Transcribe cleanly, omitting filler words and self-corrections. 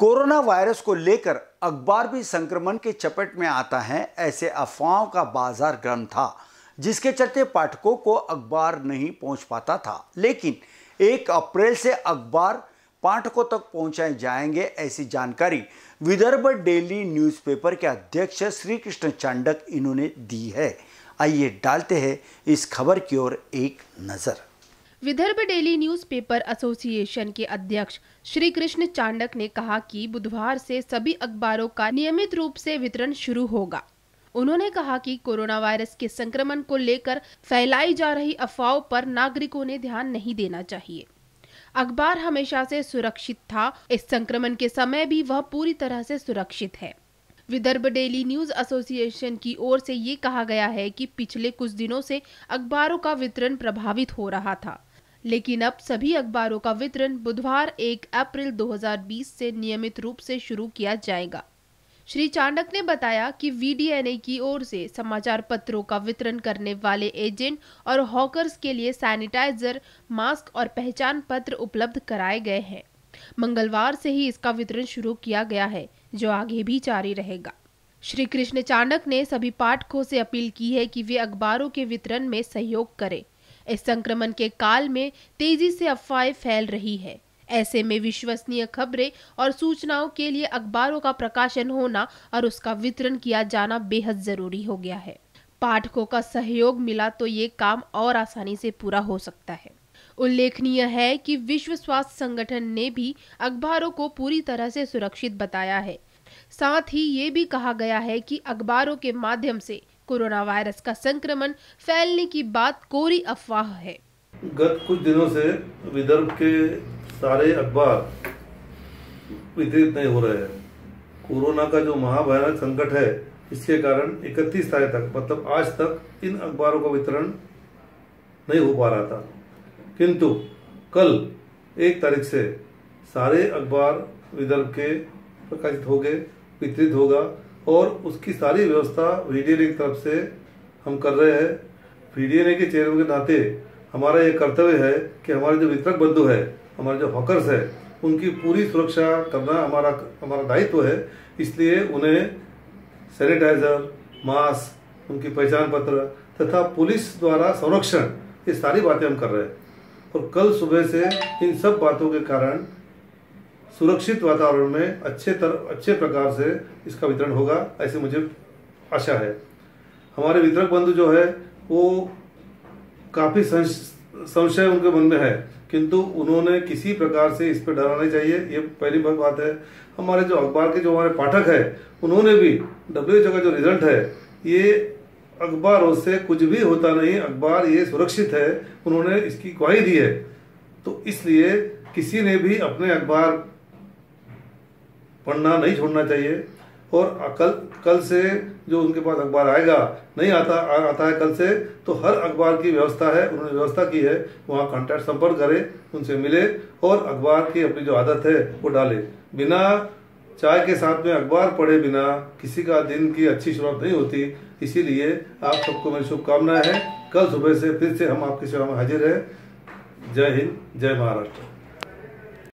Corona virus को लेकर अखबार भी संक्रमण के चपेट में आता है। ऐसे अफवाहों का बाजार गर्म था, जिसके चलते पाठकों को अखबार नहीं पहुंच पाता था, लेकिन 1 अप्रैल से अखबार पाठकों तक पहुंचाए जाएंगे। ऐसी जानकारी विदर्भ डेली न्यूज़पेपर के अध्यक्ष श्री कृष्ण चांडक इन्होंने दी है। आइए डालते हैं इस खबर की ओर एक नज़र। विदर्भ डेली न्यूज़पेपर एसोसिएशन के अध्यक्ष श्री कृष्ण चांडक ने कहा कि बुधवार से सभी अखबारों का नियमित रूप से वितरण शुरू होगा। उन्होंने कहा कि कोरोना वायरस के संक्रमण को लेकर फैलाई जा रही अफवाहों पर नागरिकों ने ध्यान नहीं देना चाहिए। अखबार हमेशा से सुरक्षित था, इस संक्रमण के समय भी वह पूरी तरह से सुरक्षित है। विदर्भ डेली न्यूज एसोसिएशन की ओर से ये कहा गया है कि पिछले कुछ दिनों से अखबारों का वितरण प्रभावित हो रहा था, लेकिन अब सभी अखबारों का वितरण बुधवार 1 अप्रैल 2020 से नियमित रूप से शुरू किया जाएगा। श्री चांडक ने बताया कि वी.डी.एन.ए. की ओर से समाचार पत्रों का वितरण करने वाले एजेंट और हॉकर्स के लिए सैनिटाइजर, मास्क और पहचान पत्र उपलब्ध कराए गए हैं। मंगलवार से ही इसका वितरण शुरू किया गया है, जो आगे भी जारी रहेगा। श्री कृष्ण चांडक ने सभी पाठकों से अपील की है कि वे अखबारों के वितरण में सहयोग करें। इस संक्रमण के काल में तेजी से अफवाहें फैल रही है, ऐसे में विश्वसनीय खबरें और सूचनाओं के लिए अखबारों का प्रकाशन होना और उसका वितरण किया जाना बेहद जरूरी हो गया है। पाठकों का सहयोग मिला तो ये काम और आसानी से पूरा हो सकता है। उल्लेखनीय है कि विश्व स्वास्थ्य संगठन ने भी अखबारों को पूरी तरह से सुरक्षित बताया है। साथ ही ये भी कहा गया है कि अखबारों के माध्यम से कोरोना वायरस का संक्रमण फैलने की बात कोरी अफवाह है। गत कुछ दिनों से विदर्भ के सारे अखबार वितरित नहीं हो रहे हैं। कोरोना का जो महाभयानक संकट है, इसके कारण 31 तारीख तक, मतलब आज तक, इन अखबारों का वितरण नहीं हो पा रहा था, किंतु कल 1 तारीख से सारे अखबार विदर्भ के प्रकाशित हो गए, वितरित होगा और उसकी सारी व्यवस्था वी.डी.एन.ए. की तरफ से हम कर रहे हैं। वी.डी.एन.ए. के चेयरमैन के नाते हमारा ये कर्तव्य है कि हमारे जो वितरक बंधु है, हमारे जो हॉकर्स है, उनकी पूरी सुरक्षा करना हमारा दायित्व है। इसलिए उन्हें सैनिटाइजर, मास्क, उनकी पहचान पत्र तथा पुलिस द्वारा संरक्षण, ये सारी बातें हम कर रहे हैं और कल सुबह से इन सब बातों के कारण सुरक्षित वातावरण में अच्छे प्रकार से इसका वितरण होगा, ऐसे मुझे आशा है। हमारे वितरक बंधु जो है वो काफ़ी संशय उनके मन में है, किंतु उन्होंने किसी प्रकार से इस पर डरना नहीं चाहिए, ये पहली बात है। हमारे जो अखबार के जो हमारे पाठक है, उन्होंने भी WHO का जो रिजल्ट है, ये अखबारों से कुछ भी होता नहीं, अखबार ये सुरक्षित है, उन्होंने इसकी गवाही दी है। तो इसलिए किसी ने भी अपने अखबार पढ़ना नहीं छोड़ना चाहिए और कल से जो उनके पास अखबार आएगा, नहीं आता है कल से, तो हर अखबार की व्यवस्था है, उन्होंने व्यवस्था की है। वहाँ कॉन्टैक्ट, संपर्क करें, उनसे मिले और अखबार की अपनी जो आदत है वो डाले। बिना चाय के साथ में अखबार पढ़े बिना किसी का दिन की अच्छी शुरुआत नहीं होती। इसीलिए आप सबको मेरी शुभकामनाएं हैं। कल सुबह से फिर से हम आपकी सेवा में हाजिर हैं। जय हिंद, जय महाराष्ट्र।